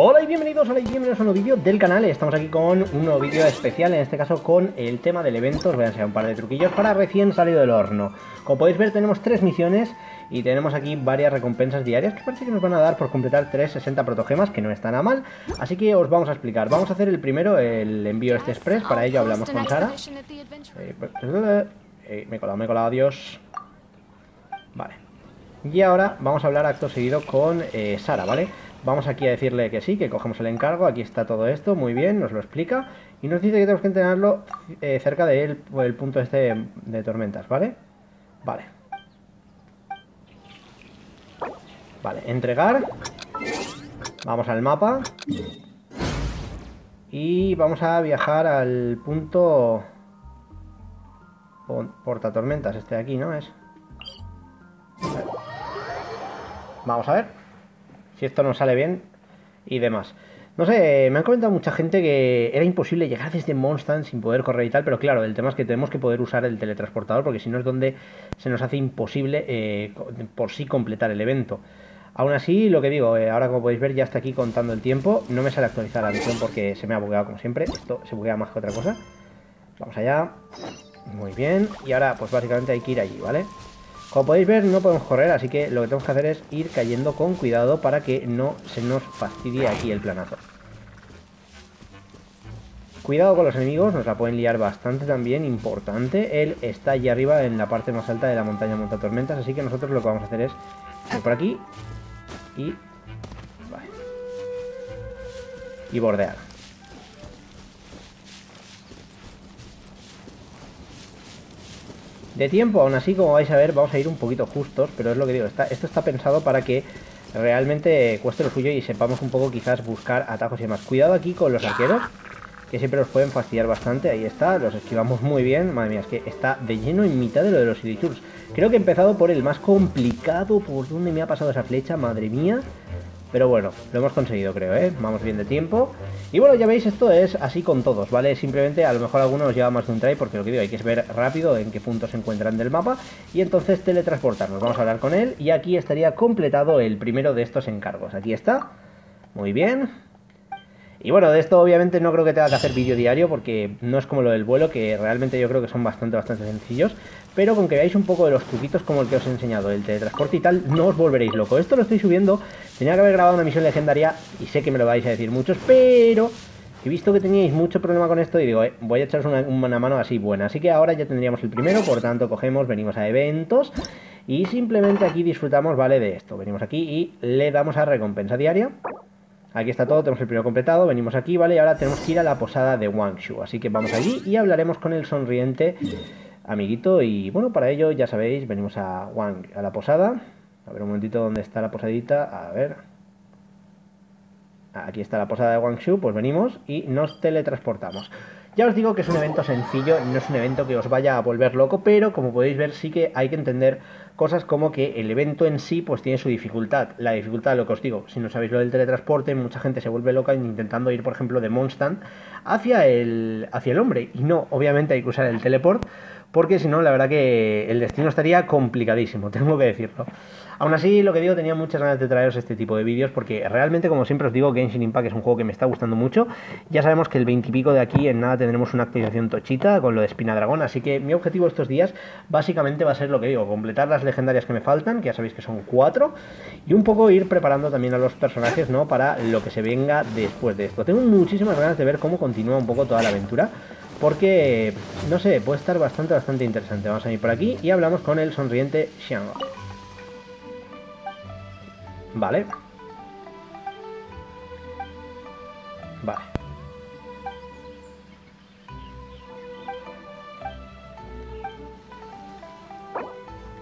Hola y bienvenidos, a un nuevo vídeo del canal. Estamos aquí con un nuevo vídeo especial, en este caso con el tema del evento. Os voy a enseñar un par de truquillos para recién salido del horno. Como podéis ver, tenemos 3 misiones y tenemos aquí varias recompensas diarias que parece que nos van a dar por completar 360 protogemas, que no está nada mal. Así que os vamos a explicar. Vamos a hacer el primero, el envío este express. Para ello hablamos con Sara. Me he colado, adiós. Vale. Y ahora vamos a hablar acto seguido con Sara, ¿vale? Vamos aquí a decirle que sí, que cogemos el encargo. Aquí está todo esto, muy bien, nos lo explica. Y nos dice que tenemos que entrenarlo cerca del punto este de tormentas, ¿vale? Vale, entregar. Vamos al mapa. Y vamos a viajar al punto portatormentas, este de aquí, ¿no es? Vale. Vamos a ver si esto nos sale bien y demás. No sé, me han comentado mucha gente que era imposible llegar desde Mondstadt sin poder correr y tal, pero claro, el tema es que tenemos que poder usar el teletransportador, porque si no es donde se nos hace imposible por sí completar el evento. Aún así, lo que digo, ahora como podéis ver ya está aquí contando el tiempo. No me sale actualizar la misión porque se me ha bugueado como siempre. Esto se buguea más que otra cosa. Vamos allá. Muy bien. Y ahora pues básicamente hay que ir allí, ¿vale? Como podéis ver, no podemos correr, así que lo que tenemos que hacer es ir cayendo con cuidado para que no se nos fastidie aquí el planazo. Cuidado con los enemigos, nos la pueden liar bastante también, importante. Él está allí arriba en la parte más alta de la montaña Montatormentas, así que nosotros lo que vamos a hacer es ir por aquí y... Vale. Y bordear. De tiempo, aún así, como vais a ver, vamos a ir un poquito justos, pero es lo que digo, esto está pensado para que realmente cueste lo suyo y sepamos un poco quizás buscar atajos y demás. Cuidado aquí con los arqueros, que siempre los pueden fastidiar bastante. Ahí está, los esquivamos muy bien. Madre mía, es que está de lleno en mitad de lo de los Hilichurls. Creo que he empezado por el más complicado, por donde me ha pasado esa flecha, madre mía. Pero bueno, lo hemos conseguido, creo, ¿eh? Vamos bien de tiempo. Y bueno, ya veis, esto es así con todos, ¿vale? Simplemente a lo mejor algunos lleva más de un try, porque lo que digo, hay que ver rápido en qué puntos se encuentran del mapa. Y entonces teletransportarnos. Vamos a hablar con él. Y aquí estaría completado el primero de estos encargos. Aquí está. Muy bien. Y bueno, de esto obviamente no creo que tenga que hacer vídeo diario, porque no es como lo del vuelo, que realmente yo creo que son bastante sencillos. Pero con que veáis un poco de los truquitos como el que os he enseñado, el teletransporte y tal, no os volveréis loco. Esto lo estoy subiendo, tenía que haber grabado una misión legendaria y sé que me lo vais a decir muchos, pero he visto que teníais mucho problema con esto y digo, voy a echaros una mano así buena. Así que ahora ya tendríamos el primero, por tanto cogemos, venimos a eventos y simplemente aquí disfrutamos, ¿vale? De esto. Venimos aquí y le damos a recompensa diaria. Aquí está todo, tenemos el primero completado, venimos aquí, ¿vale? Y ahora tenemos que ir a la posada de Wangshu. Así que vamos allí y hablaremos con el sonriente amiguito. Y bueno, para ello, ya sabéis, venimos a la posada. A ver un momentito dónde está la posadita. A ver. Aquí está la posada de Wangshu, pues venimos y nos teletransportamos. Ya os digo que es un evento sencillo, no es un evento que os vaya a volver loco, pero como podéis ver sí que hay que entender cosas como que el evento en sí pues tiene su dificultad. La dificultad, lo que os digo, si no sabéis lo del teletransporte, mucha gente se vuelve loca intentando ir, por ejemplo, de Mondstadt hacia el hombre. Y no, obviamente hay que usar el teleport, porque si no, la verdad que el destino estaría complicadísimo, tengo que decirlo. Aún así, lo que digo, tenía muchas ganas de traeros este tipo de vídeos porque realmente, como siempre os digo, Genshin Impact es un juego que me está gustando mucho. Ya sabemos que el 20 y pico de aquí en nada tendremos una actualización tochita con lo de Spina Dragon, así que mi objetivo estos días básicamente va a ser lo que digo, completar las legendarias que me faltan, que ya sabéis que son 4, y un poco ir preparando también a los personajes, ¿no?, para lo que se venga después de esto. Tengo muchísimas ganas de ver cómo continúa un poco toda la aventura, porque, no sé, puede estar bastante interesante. Vamos a ir por aquí y hablamos con el sonriente Xiang. Vale.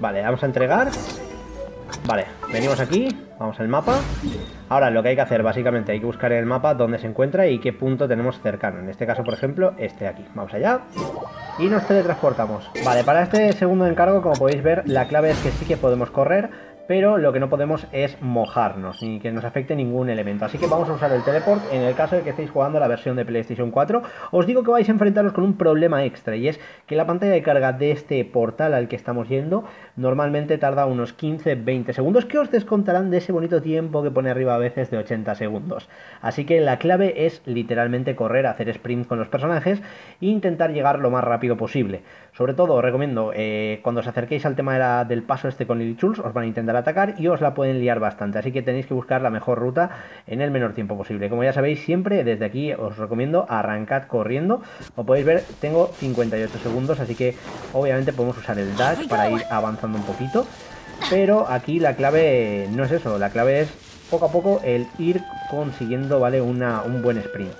Vale, vamos a entregar. Vale, venimos aquí, vamos al mapa. Ahora lo que hay que hacer, básicamente, hay que buscar en el mapa dónde se encuentra y qué punto tenemos cercano. En este caso, por ejemplo, este de aquí. Vamos allá. Y nos teletransportamos. Vale, para este segundo encargo, como podéis ver, la clave es que sí que podemos correr, pero lo que no podemos es mojarnos ni que nos afecte ningún elemento. Así que vamos a usar el teleport en el caso de que estéis jugando la versión de PlayStation 4. Os digo que vais a enfrentaros con un problema extra, y es que la pantalla de carga de este portal al que estamos yendo normalmente tarda unos 15-20 segundos, que os descontarán de ese bonito tiempo que pone arriba a veces de 80 segundos. Así que la clave es literalmente correr, hacer sprint con los personajes e intentar llegar lo más rápido posible. Sobre todo os recomiendo, cuando os acerquéis al tema de del paso este con Hilichurls, os van a intentar atacar y os la pueden liar bastante, así que tenéis que buscar la mejor ruta en el menor tiempo posible. Como ya sabéis, siempre desde aquí os recomiendo arrancad corriendo. Como podéis ver, tengo 58 segundos, así que obviamente podemos usar el dash para ir avanzando un poquito, pero aquí la clave no es eso, la clave es poco a poco el ir consiguiendo, ¿vale?, un buen sprint.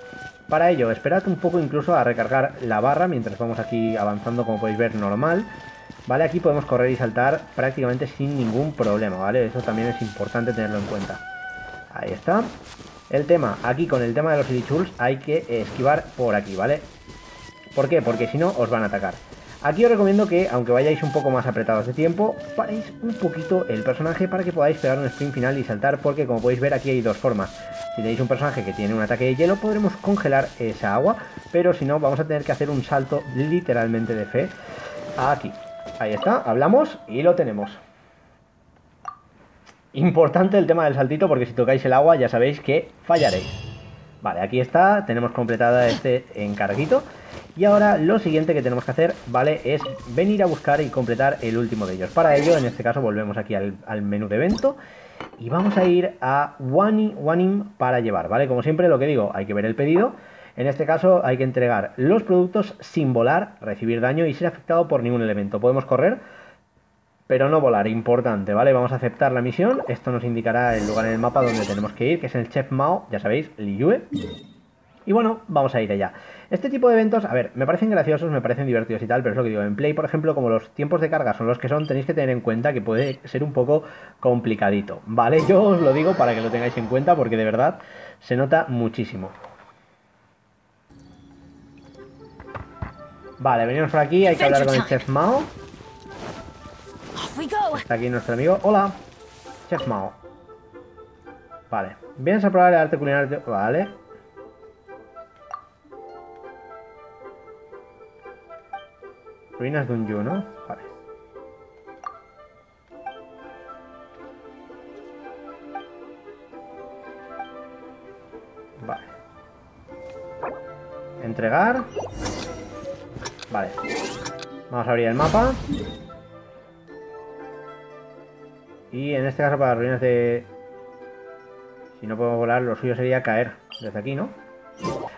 Para ello, esperad un poco incluso a recargar la barra mientras vamos aquí avanzando, como podéis ver, normal. Vale, aquí podemos correr y saltar prácticamente sin ningún problema, ¿vale? Eso también es importante tenerlo en cuenta. Ahí está. El tema, aquí con el tema de los Hilichurls hay que esquivar por aquí, ¿vale? ¿Por qué? Porque si no os van a atacar. Aquí os recomiendo que, aunque vayáis un poco más apretados de tiempo, paréis un poquito el personaje para que podáis pegar un sprint final y saltar, porque como podéis ver aquí hay dos formas. Si tenéis un personaje que tiene un ataque de hielo, podremos congelar esa agua, pero si no, vamos a tener que hacer un salto literalmente de fe aquí. Ahí está, hablamos y lo tenemos. Importante el tema del saltito, porque si tocáis el agua ya sabéis que fallaréis. Vale, aquí está, tenemos completada este encarguito. Y ahora lo siguiente que tenemos que hacer, ¿vale?, es venir a buscar y completar el último de ellos. Para ello, en este caso, volvemos aquí al menú de evento y vamos a ir a Wanmin para llevar, ¿vale? Como siempre, lo que digo, hay que ver el pedido. En este caso hay que entregar los productos sin volar, recibir daño y ser afectado por ningún elemento. Podemos correr, pero no volar, importante, ¿vale? Vamos a aceptar la misión. Esto nos indicará el lugar en el mapa donde tenemos que ir, que es el Chef Mao, ya sabéis, Liyue. Y bueno, vamos a ir allá. Este tipo de eventos, a ver, me parecen graciosos, me parecen divertidos y tal, pero es lo que digo, en Play, por ejemplo, como los tiempos de carga son los que son, tenéis que tener en cuenta que puede ser un poco complicadito, ¿vale? Yo os lo digo para que lo tengáis en cuenta, porque de verdad se nota muchísimo. Vale, venimos por aquí, hay que hablar con el Chef Mao. Está aquí nuestro amigo. Hola, Chef Mao. Vale, vienes a probar el arte culinario. Vale. Ruinas de un Yu, ¿no? Vale. Vale. Entregar. Vale, vamos a abrir el mapa. Y en este caso para las ruinas de... Si no podemos volar, lo suyo sería caer desde aquí, ¿no?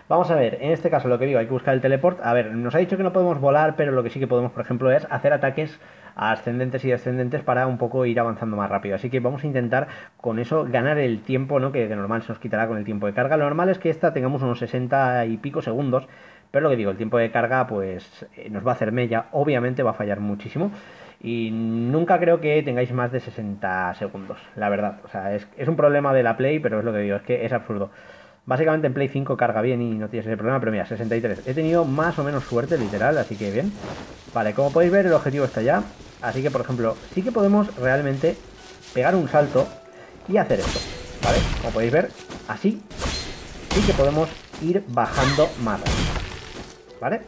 Vamos a ver, en este caso lo que digo, hay que buscar el teleport. A ver, nos ha dicho que no podemos volar, pero lo que sí que podemos, por ejemplo, es hacer ataques ascendentes y descendentes para un poco ir avanzando más rápido. Así que vamos a intentar con eso ganar el tiempo, ¿no?, que de normal se nos quitará con el tiempo de carga. Lo normal es que esta tengamos unos 60 y pico segundos. Pero lo que digo, el tiempo de carga pues nos va a hacer mella, obviamente va a fallar muchísimo. Y nunca creo que tengáis más de 60 segundos, la verdad. O sea, es un problema de la Play, pero es lo que digo, es que es absurdo. Básicamente en Play 5 carga bien y no tienes ese problema, pero mira, 63. He tenido más o menos suerte, literal, así que bien. Vale, como podéis ver, el objetivo está allá. Así que, por ejemplo, sí que podemos realmente pegar un salto y hacer esto, ¿vale? Como podéis ver, así sí que podemos ir bajando más rápido, ¿vale?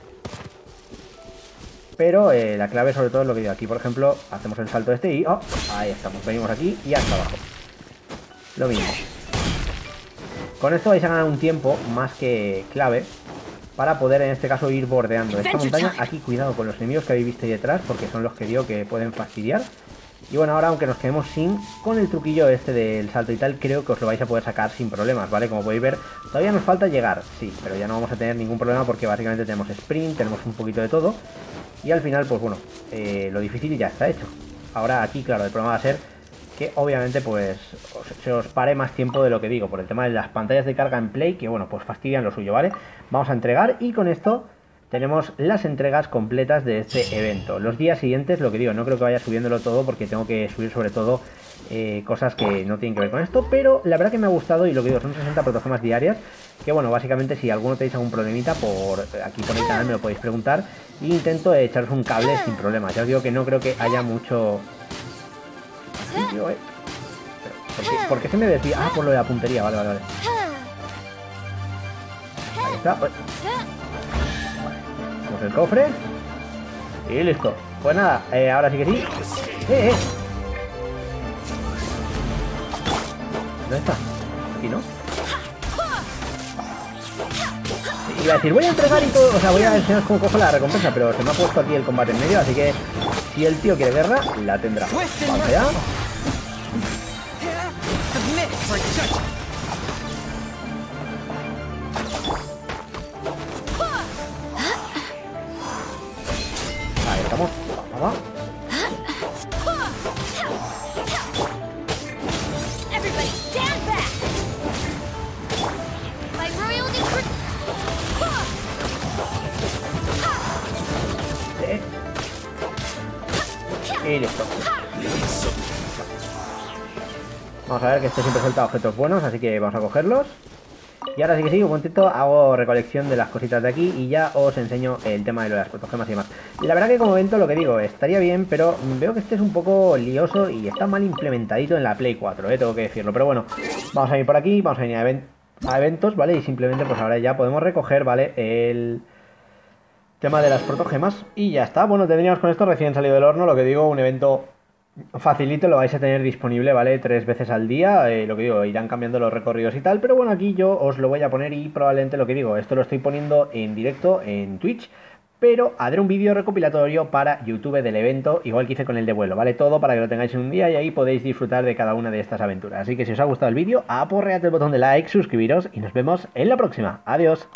Pero la clave sobre todo es lo que digo aquí. Por ejemplo, hacemos el salto este y... Oh, ahí estamos, venimos aquí y hasta abajo. Lo mismo. Con esto vais a ganar un tiempo más que clave para poder en este caso ir bordeando esta montaña. Aquí cuidado con los enemigos que habéis visto ahí detrás, porque son los que digo que pueden fastidiar. Y bueno, ahora aunque nos quedemos sin, con el truquillo este del salto y tal, creo que os lo vais a poder sacar sin problemas, ¿vale? Como podéis ver, todavía nos falta llegar, sí, pero ya no vamos a tener ningún problema porque básicamente tenemos sprint, tenemos un poquito de todo. Y al final, pues bueno, lo difícil ya está hecho. Ahora aquí, claro, el problema va a ser que obviamente pues se os pare más tiempo de lo que digo, por el tema de las pantallas de carga en Play, que bueno, pues fastidian lo suyo, ¿vale? Vamos a entregar y con esto... tenemos las entregas completas de este evento. Los días siguientes, lo que digo, no creo que vaya subiéndolo todo porque tengo que subir sobre todo cosas que no tienen que ver con esto, pero la verdad que me ha gustado y lo que digo, son 60 plataformas diarias, que bueno, básicamente si alguno tenéis algún problemita por aquí por el canal me lo podéis preguntar e intento echaros un cable sin problemas. Ya os digo que no creo que haya mucho... ¿Por qué se me desvía? Ah, por lo de la puntería, vale, vale, vale. Ahí está, pues. Vale, cogemos el cofre. Y listo. Pues nada, ahora sí que sí. ¿Dónde está? Aquí, ¿no? Iba a decir, voy a entregar y todo, o sea, voy a enseñaros cómo cojo la recompensa, pero se me ha puesto aquí el combate en medio, así que si el tío quiere guerra, la tendrá. Vamos allá. Ahí estamos. Vamos. Y listo. Vamos a ver que esto siempre suelta objetos buenos, así que vamos a cogerlos. Y ahora sí que sí, un momentito, hago recolección de las cositas de aquí y ya os enseño el tema de las fotogemas y demás. La verdad que como evento, lo que digo, estaría bien, pero veo que este es un poco lioso y está mal implementadito en la Play 4, tengo que decirlo. Pero bueno, vamos a ir por aquí, vamos a ir a eventos, ¿vale? Y simplemente pues ahora ya podemos recoger, ¿vale? El tema de las protogemas y ya está. Bueno, tendríamos con esto recién salido del horno, lo que digo, un evento facilito, lo vais a tener disponible, ¿vale? 3 veces al día, lo que digo, irán cambiando los recorridos y tal, pero bueno, aquí yo os lo voy a poner y probablemente, lo que digo, esto lo estoy poniendo en directo en Twitch, pero haré un vídeo recopilatorio para YouTube del evento, igual que hice con el de vuelo, ¿vale? Todo para que lo tengáis en un día y ahí podéis disfrutar de cada una de estas aventuras. Así que si os ha gustado el vídeo, aporread el botón de like, suscribiros y nos vemos en la próxima. Adiós.